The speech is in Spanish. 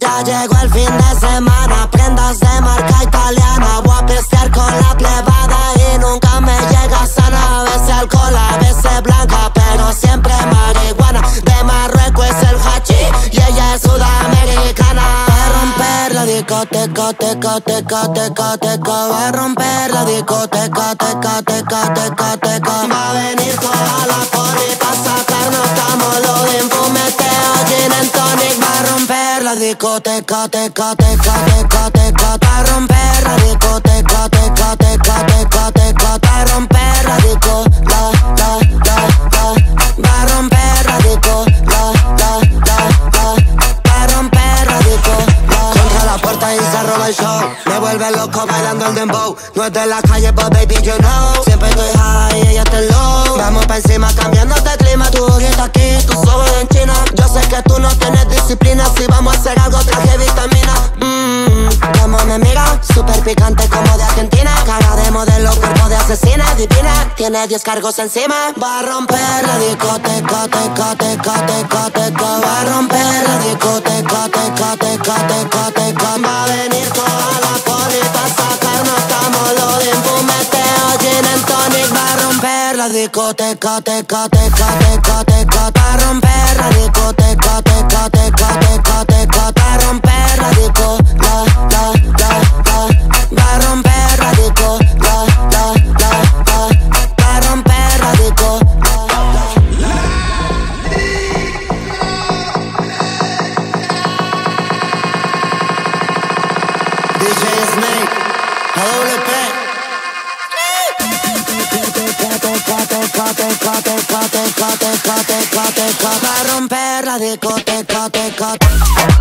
Ya llegó el fin de semana, prendas de marca italiana. Voy a pistear con la plebada y nunca me llega sana. A veces alcohol, a veces blanca, pero siempre marihuana. De Marruecos es el hachi y ella es sudamericana. Va a romper la discoteca, teca, teca, teca, teca. Va a romper la discoteca, teca, teca, teca, teca. Va a venir toda la poli pa' sacarnos tamolo de infumeteo, gin and tonic. Va a romper la discoteca, teca, teca, teca, teca, pa' romper la discoteca, teca, teca, teca, teca, pa' romper la disco, la, pa' romper la disco, la, pa' romper la disco, la. Contra la puerta y se roba el show, me vuelve loco bailando el dembow. No es de la calle, but baby you know, siempre estoy high y ella está low. Vamos pa' encima cambiando de clima, tú grita aquí, tú sobes en China. Yo sé que tú no tienes disciplina, si vamos a hacer algo traje vitamina. Como me mira, super picante como de Argentina. Cara de modelo, cuerpo de asesina, divina. Tiene 10 cargos encima. Va a romper la discoteca, teca, teca, teca, teca. Va a romper la discoteca, teca, teca, teca, teca. Va a venir toda la poli pa' sacarnos tamolo de infumeteo, gin and tonic. Va a romper la discoteca, teca, teca, teca, teca. Va a romper la discoteca, teca, teca, teca, teca. Va a romper la disco, la. Va a romper la disco, la. Va a romper la disco, la. DJ Snake, AWP. Va a romper la discoteca, teca.